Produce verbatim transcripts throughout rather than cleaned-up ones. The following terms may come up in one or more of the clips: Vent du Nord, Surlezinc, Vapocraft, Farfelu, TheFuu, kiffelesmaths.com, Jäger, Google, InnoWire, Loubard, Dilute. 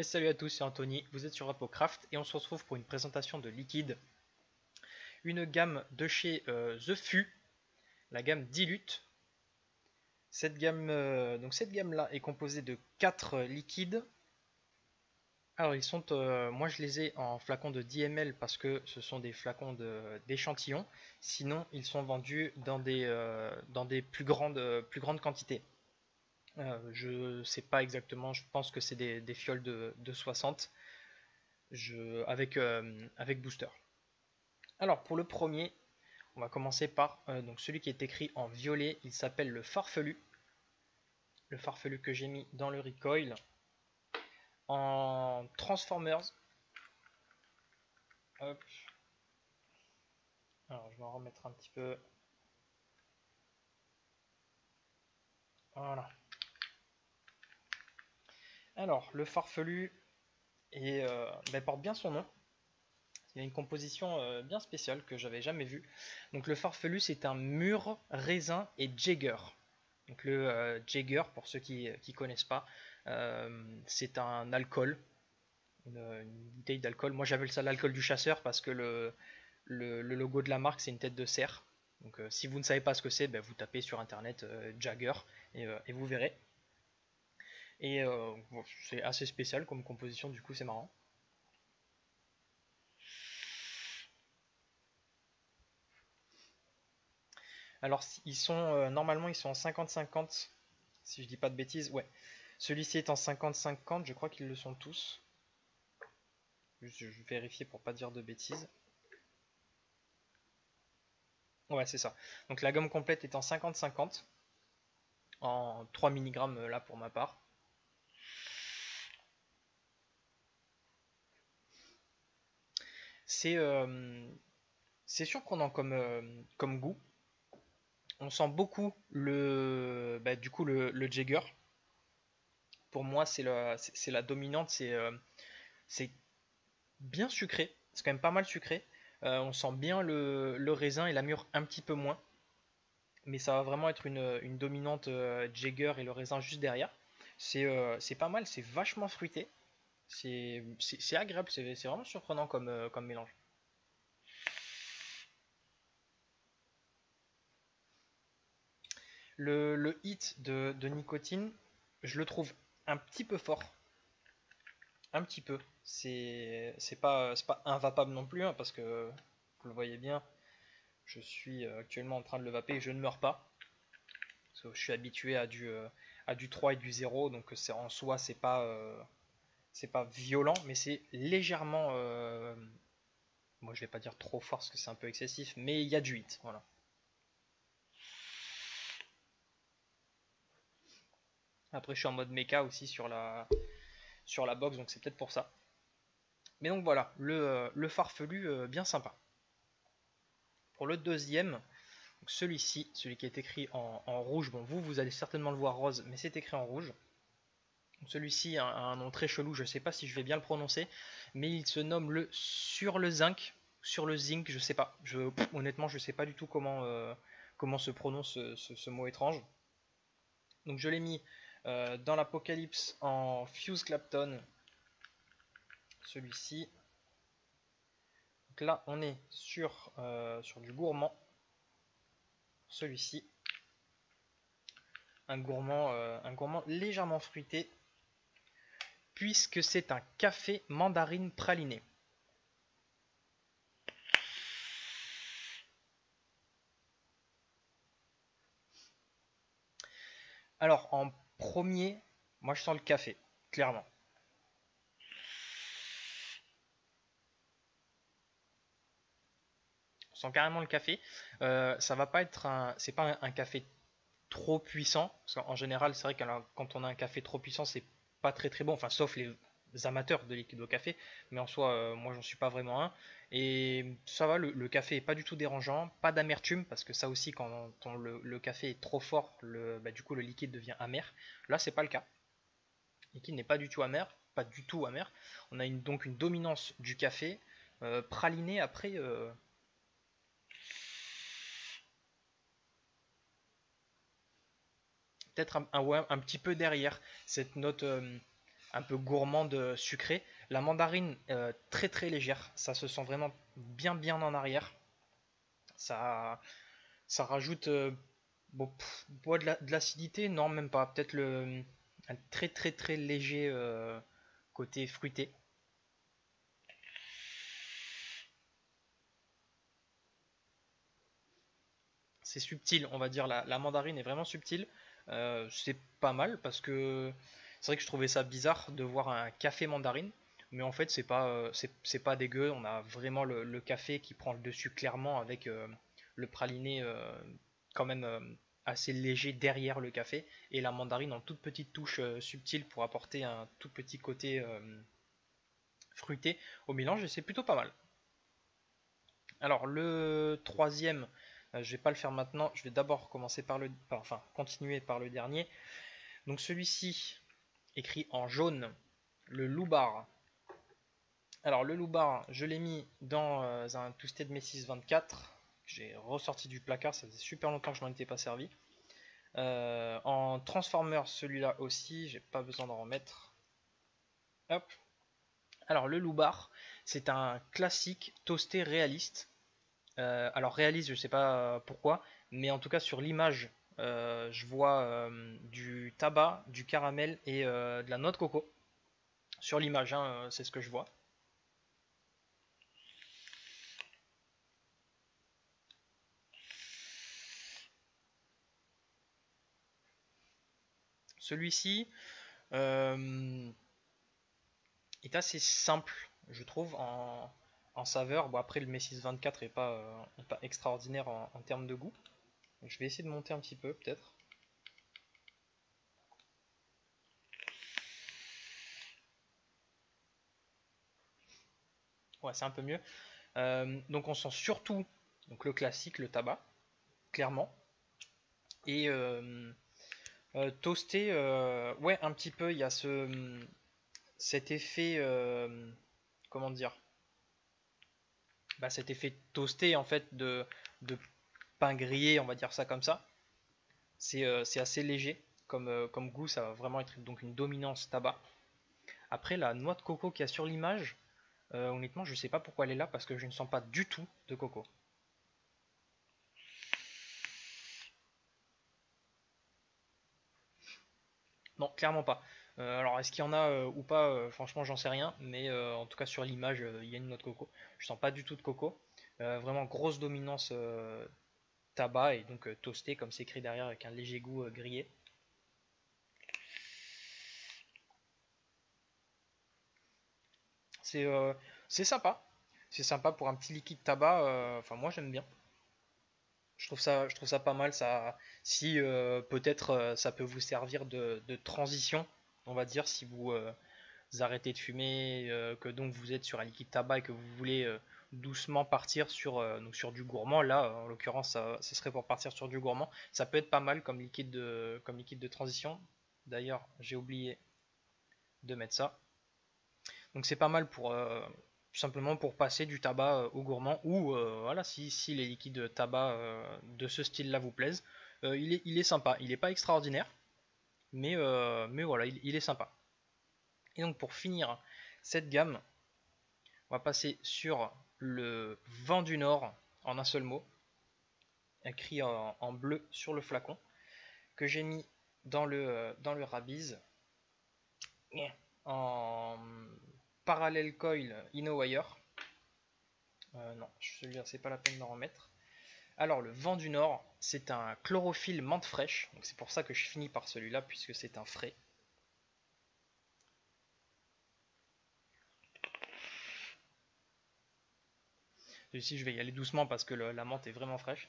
Et salut à tous, c'est Anthony, vous êtes sur Vapocraft et on se retrouve pour une présentation de liquide. Une gamme de chez euh, TheFuu, la gamme Dilute. Cette gamme, euh, donc cette gamme là est composée de quatre liquides. Alors ils sont, euh, moi je les ai en flacons de dix millilitres parce que ce sont des flacons d'échantillons. De, sinon ils sont vendus dans des, euh, dans des plus grandes, euh, plus grandes quantités. Euh, je sais pas exactement, je pense que c'est des, des fioles de, de soixante je, avec, euh, avec booster. Alors pour le premier, on va commencer par euh, donc celui qui est écrit en violet, il s'appelle le Farfelu. Le Farfelu que j'ai mis dans le recoil. En Transformers. Hop. Alors je vais en remettre un petit peu. Voilà. Alors le Farfelu est, euh, ben, porte bien son nom. Il a une composition euh, bien spéciale que j'avais jamais vue. Donc le Farfelu c'est un mûr, raisin et Jäger. Donc le euh, Jäger, pour ceux qui ne connaissent pas, euh, c'est un alcool, une, une bouteille d'alcool. Moi j'appelle ça l'alcool du chasseur parce que le, le, le logo de la marque c'est une tête de cerf. Donc euh, si vous ne savez pas ce que c'est, ben, vous tapez sur internet euh, Jäger et, euh, et vous verrez. Et euh, bon, c'est assez spécial comme composition, du coup c'est marrant. Alors ils sont euh, normalement ils sont en cinquante cinquante, si je dis pas de bêtises, ouais. Celui-ci est en cinquante cinquante, je crois qu'ils le sont tous. Juste, je vais vérifier pour pas dire de bêtises. Ouais c'est ça. Donc la gomme complète est en cinquante cinquante. En trois milligrammes là pour ma part. C'est euh, c'est surprenant comme, euh, comme goût. On sent beaucoup le, bah, du coup le, le Jäger. Pour moi c'est la, la dominante, c'est euh, bien sucré, c'est quand même pas mal sucré. Euh, on sent bien le, le raisin et la mûre un petit peu moins. Mais ça va vraiment être une, une dominante euh, Jäger et le raisin juste derrière. C'est euh, pas mal, c'est vachement fruité. C'est agréable, c'est vraiment surprenant comme, euh, comme mélange. Le, le hit de, de nicotine, je le trouve un petit peu fort. Un petit peu. C'est pas, pas invapable non plus, hein, parce que vous le voyez bien, je suis actuellement en train de le vaper et je ne meurs pas. Parce que je suis habitué à du, à du trois et du zéro, donc en soi c'est pas, euh, pas violent, mais c'est légèrement... Euh, moi je vais pas dire trop fort parce que c'est un peu excessif, mais il y a du hit, voilà. Après je suis en mode méca aussi sur la, sur la box, donc c'est peut-être pour ça. Mais donc voilà, le, le Farfelu bien sympa. Pour le deuxième, celui-ci, celui qui est écrit en, en rouge, bon vous, vous allez certainement le voir rose, mais c'est écrit en rouge. Celui-ci a, a un nom très chelou, je ne sais pas si je vais bien le prononcer, mais il se nomme le Surlezinc, Surlezinc, je sais pas, je, pff, honnêtement je ne sais pas du tout comment, euh, comment se prononce ce, ce, ce mot étrange. Donc je l'ai mis Euh, dans l'Apocalypse en Fuse Clapton, celui-ci. Donc là on est sur, euh, sur du gourmand, celui-ci, un gourmand, euh, un gourmand légèrement fruité, puisque c'est un café mandarine praliné. Alors en premier, moi je sens le café, clairement. On sent carrément le café. Euh, ça va pas être un, c'est pas un, un café trop puissant. Parce qu'en général, c'est vrai que quand on a un café trop puissant, c'est pas très très bon. Enfin, sauf les amateurs de liquide au café. Mais en soi, euh, moi j'en suis pas vraiment un. Et ça va, le, le café est pas du tout dérangeant, pas d'amertume, parce que ça aussi quand on, le, le café est trop fort, le, bah, du coup le liquide devient amer. Là c'est pas le cas, le liquide n'est pas du tout amer, pas du tout amer. On a une, donc une dominance du café, euh, praliné après... Euh... peut-être un, un, ouais, un petit peu derrière, cette note... Euh, un peu gourmande sucrée. La mandarine euh, très très légère, ça se sent vraiment bien bien en arrière. Ça, ça rajoute euh, bon, pff, de l'acidité, non même pas, peut-être le un très très très léger euh, côté fruité. C'est subtil, on va dire, la, la mandarine est vraiment subtile. Euh, c'est pas mal parce que c'est vrai que je trouvais ça bizarre de voir un café mandarine, mais en fait c'est pas, euh, c'est pas dégueu. On a vraiment le, le café qui prend le dessus clairement avec euh, le praliné euh, quand même euh, assez léger derrière le café et la mandarine en toute petite touche euh, subtile pour apporter un tout petit côté euh, fruité au mélange, et c'est plutôt pas mal. Alors le troisième, je vais pas le faire maintenant, je vais d'abord commencer par le, enfin continuer par le dernier. Donc celui-ci, écrit en jaune, le Loubard. Alors le Loubard, je l'ai mis dans euh, un Toasted Messis vingt-quatre. J'ai ressorti du placard, ça faisait super longtemps que je n'en étais pas servi. Euh, en Transformer, celui-là aussi, j'ai pas besoin d'en remettre. Hop. Alors le Loubard, c'est un classique toasté réaliste. Euh, alors réaliste, je sais pas pourquoi, mais en tout cas sur l'image, euh, je vois euh, du tabac, du caramel et euh, de la noix de coco. Sur l'image, hein, c'est ce que je vois. Celui-ci euh, est assez simple, je trouve, en... en saveur. Bon, après le Messis vingt-quatre n'est pas, euh, pas extraordinaire en, en termes de goût. Je vais essayer de monter un petit peu peut-être. Ouais, c'est un peu mieux. Euh, donc on sent surtout donc, le classique, le tabac, clairement. Et euh, euh, toasté, euh, ouais, un petit peu, il y a ce, cet effet, euh, comment dire, Bah, cet effet toasté en fait de, de pain grillé, on va dire ça comme ça. C'est euh, assez léger comme, euh, comme goût, ça va vraiment être donc une dominance tabac. Après la noix de coco qu'il y a sur l'image, euh, honnêtement je sais pas pourquoi elle est là parce que je ne sens pas du tout de coco. Non, clairement pas. Euh, alors est-ce qu'il y en a euh, ou pas, euh, franchement j'en sais rien, mais euh, en tout cas sur l'image il euh, y a une note coco. Je sens pas du tout de coco, euh, vraiment grosse dominance euh, tabac et donc euh, toasté comme c'est écrit derrière avec un léger goût euh, grillé. C'est euh, c'est sympa, c'est sympa pour un petit liquide tabac, euh, enfin moi j'aime bien. Je trouve ça, je trouve ça pas mal, ça. Si euh, peut-être euh, ça peut vous servir de, de transition, on va dire, si vous, euh, vous arrêtez de fumer, euh, que donc vous êtes sur un liquide tabac et que vous voulez euh, doucement partir sur, euh, donc sur du gourmand. Là, en l'occurrence, ça, ça serait pour partir sur du gourmand. Ça peut être pas mal comme liquide de, comme liquide de transition. D'ailleurs, j'ai oublié de mettre ça. Donc c'est pas mal pour... Euh, tout simplement pour passer du tabac euh, au gourmand, ou euh, voilà, si, si les liquides tabac euh, de ce style là vous plaisent, euh, il, est, il est sympa, il n'est pas extraordinaire, mais, euh, mais voilà, il, il est sympa. Et donc pour finir cette gamme, on va passer sur le Vent du Nord, en un seul mot, écrit en, en bleu sur le flacon, que j'ai mis dans le, dans le Rabise, en... Parallel Coil InnoWire. Euh, non, celui-là, c'est pas la peine d'en remettre. Alors, le Vent du Nord, c'est un chlorophylle menthe fraîche. Donc, c'est pour ça que je finis par celui-là, puisque c'est un frais. Celui-ci, je vais y aller doucement parce que le, la menthe est vraiment fraîche.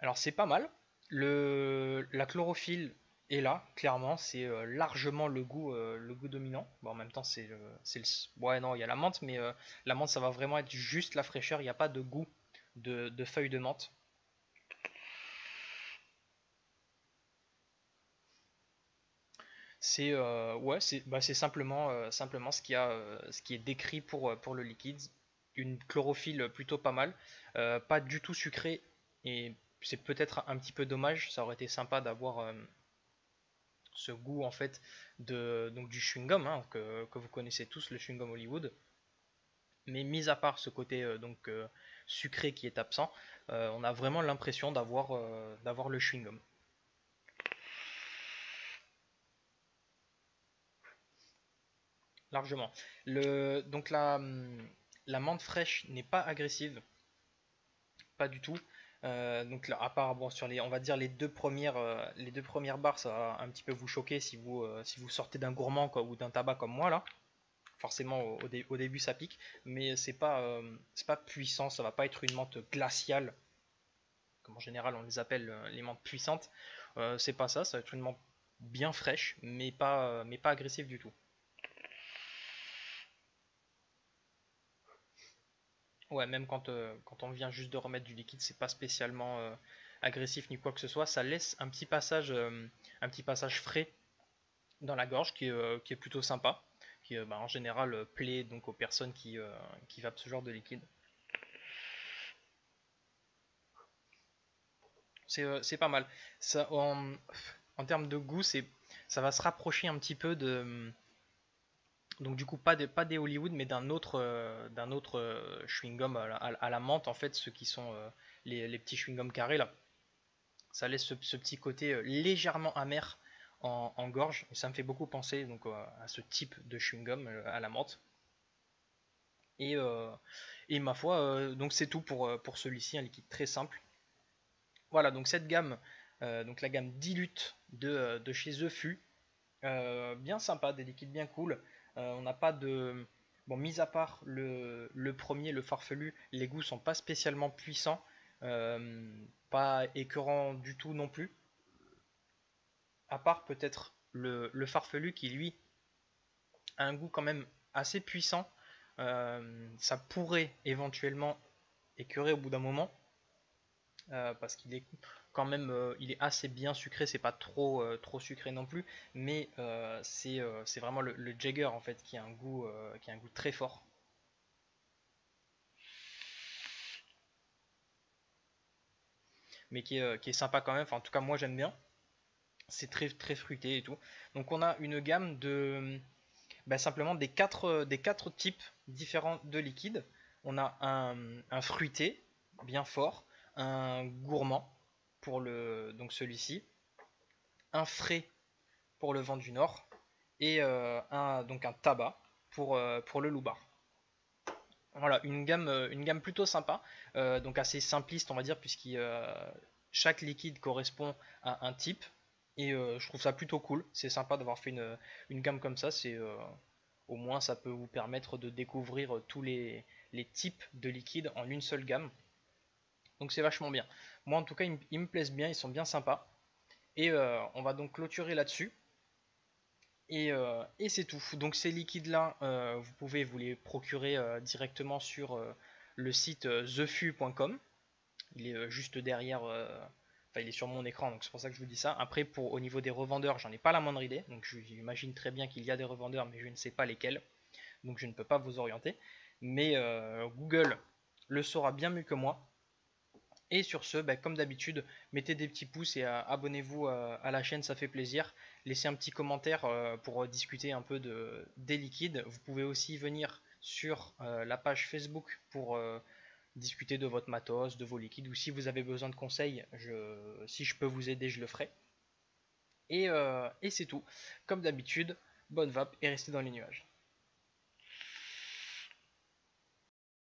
Alors, c'est pas mal. Le, la chlorophylle est là, clairement, c'est euh, largement le goût, euh, le goût dominant. Bon, en même temps, c'est euh, le... Ouais, non, il y a la menthe, mais euh, la menthe, ça va vraiment être juste la fraîcheur. Il n'y a pas de goût de, de feuilles de menthe. C'est euh, ouais, bah, simplement, euh, simplement ce, qui a, euh, ce qui est décrit pour, pour le liquide. Une chlorophylle plutôt pas mal, euh, pas du tout sucrée et... C'est peut-être un petit peu dommage, ça aurait été sympa d'avoir euh, ce goût en fait de, donc, du chewing-gum, hein, que, que vous connaissez tous, le chewing-gum Hollywood. Mais mis à part ce côté euh, donc, euh, sucré qui est absent, euh, on a vraiment l'impression d'avoir euh, d'avoir le chewing-gum. Largement. Le, donc la, la menthe fraîche n'est pas agressive, pas du tout. Euh, donc là, à part bon, sur les, on va dire les deux premières, euh, les deux premières barres, ça va un petit peu vous choquer si vous, euh, si vous sortez d'un gourmand quoi, ou d'un tabac comme moi là. Forcément au, au, dé, au début ça pique, mais c'est pas, euh, c'est pas puissant, ça va pas être une menthe glaciale, comme en général on les appelle euh, les menthes puissantes. Euh, c'est pas ça, ça va être une menthe bien fraîche, mais pas, euh, mais pas agressive du tout. Ouais, même quand, euh, quand on vient juste de remettre du liquide, c'est pas spécialement euh, agressif ni quoi que ce soit. Ça laisse un petit passage, euh, un petit passage frais dans la gorge qui, euh, qui est plutôt sympa, qui euh, bah, en général euh, plaît donc aux personnes qui, euh, qui vapent ce genre de liquide. C'est euh, c'est pas mal. Ça, en, en termes de goût, c'est, ça va se rapprocher un petit peu de... Donc du coup pas, de, pas des Hollywood mais d'un autre, euh, d'un autre euh, chewing-gum à, à, à la menthe en fait, ceux qui sont euh, les, les petits chewing-gum carrés là. Ça laisse ce, ce petit côté euh, légèrement amer en, en gorge, et ça me fait beaucoup penser donc, euh, à ce type de chewing-gum euh, à la menthe. Et, euh, et ma foi, euh, donc c'est tout pour, euh, pour celui-ci, un liquide très simple. Voilà, donc cette gamme, euh, donc la gamme Dilute de, de chez TheFuu, euh, bien sympa, des liquides bien cool. Euh, on n'a pas de... Bon, mis à part le, le premier, le farfelu, les goûts sont pas spécialement puissants, euh, pas écœurants du tout non plus. À part peut-être le, le farfelu qui, lui, a un goût quand même assez puissant. Euh, ça pourrait éventuellement écœurer au bout d'un moment, euh, parce qu'il est... Quand même, euh, il est assez bien sucré, c'est pas trop, euh, trop sucré non plus, mais euh, c'est euh, c'est vraiment le, le Jäger en fait qui a un goût, euh, qui a un goût très fort. Mais qui est, euh, qui est sympa quand même, enfin, en tout cas moi j'aime bien. C'est très, très fruité et tout. Donc on a une gamme de ben, simplement des quatre, des quatre types différents de liquides. On a un, un fruité bien fort, un gourmand pour le, donc celui-ci, un frais pour le vent du nord, et euh, un, donc un tabac pour, euh, pour le loubard. Voilà, une gamme, une gamme plutôt sympa, euh, donc assez simpliste on va dire, puisque euh, chaque liquide correspond à un type, et euh, je trouve ça plutôt cool, c'est sympa d'avoir fait une, une gamme comme ça, c'est euh, au moins ça peut vous permettre de découvrir tous les, les types de liquides en une seule gamme. Donc c'est vachement bien. Moi en tout cas ils, ils me plaisent bien, ils sont bien sympas. Et euh, on va donc clôturer là-dessus. Et, euh, et c'est tout. Donc ces liquides-là, euh, vous pouvez vous les procurer euh, directement sur euh, le site euh, the fuu point com. Il est euh, juste derrière, euh, enfin il est sur mon écran, donc c'est pour ça que je vous dis ça. Après pour, au niveau des revendeurs, j'en ai pas la moindre idée. Donc j'imagine très bien qu'il y a des revendeurs, mais je ne sais pas lesquels. Donc je ne peux pas vous orienter. Mais euh, Google le saura bien mieux que moi. Et sur ce, bah, comme d'habitude, mettez des petits pouces et euh, abonnez-vous euh, à la chaîne, ça fait plaisir. Laissez un petit commentaire euh, pour discuter un peu de, des liquides. Vous pouvez aussi venir sur euh, la page Facebook pour euh, discuter de votre matos, de vos liquides. Ou si vous avez besoin de conseils, je, si je peux vous aider, je le ferai. Et, euh, et c'est tout. Comme d'habitude, bonne vape et restez dans les nuages.